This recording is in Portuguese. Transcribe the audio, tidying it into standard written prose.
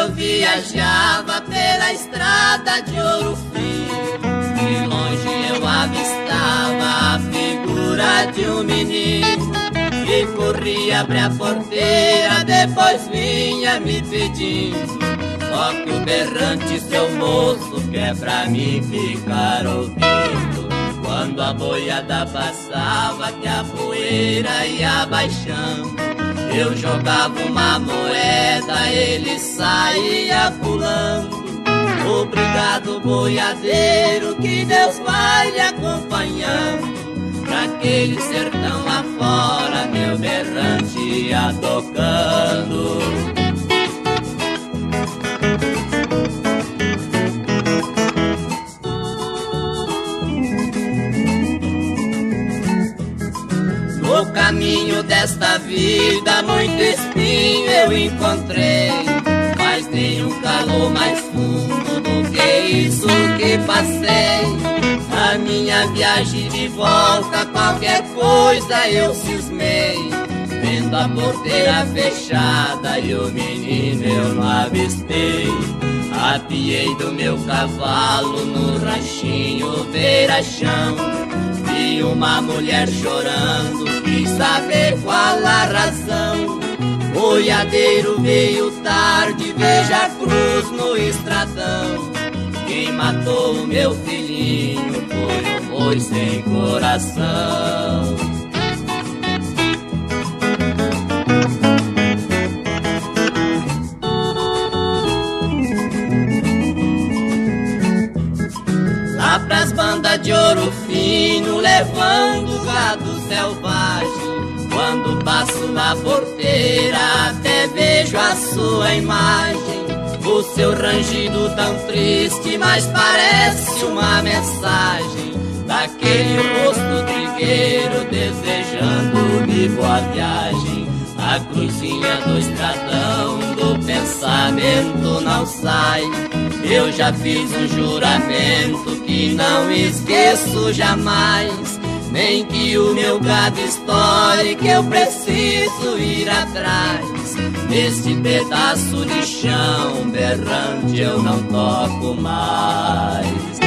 eu viajava pela estrada de ouro fino. De longe eu avistava a figura de um menino que corria, abre a porteira, depois vinha me pedindo. Só que o berrante, seu moço, quer pra mim ficar ouvindo. Quando a boiada passava, que a poeira ia baixando, eu jogava uma moeda, ele saía pulando. Obrigado, boiadeiro, que Deus vai lhe acompanhando. Naquele sertão afora, meu berrante ia tocando. No caminho desta vida muito espinho eu encontrei, mas nenhum calor mais fundo do que isso que passei. Na minha viagem de volta qualquer coisa eu cismei, vendo a porteira fechada e o menino eu não avistei. Apiei do meu cavalo no ranchinho beira-chão, vi uma mulher chorando, quis saber qual a razão. Boiadeiro veio tarde, veja a cruz no estradão. Quem matou o meu filhinho foi um boi sem coração. Pras bandas de ouro fino, levando gado selvagem. Quando passo na porteira, até vejo a sua imagem. O seu rangido tão triste, mas parece uma mensagem daquele rosto trigueiro, desejando-me boa viagem. A cruzinha do estradão do pensamento não sai. Eu já fiz um juramento que não esqueço jamais, nem que o meu gado estoure, que eu preciso ir atrás. Neste pedaço de chão berrante eu não toco mais.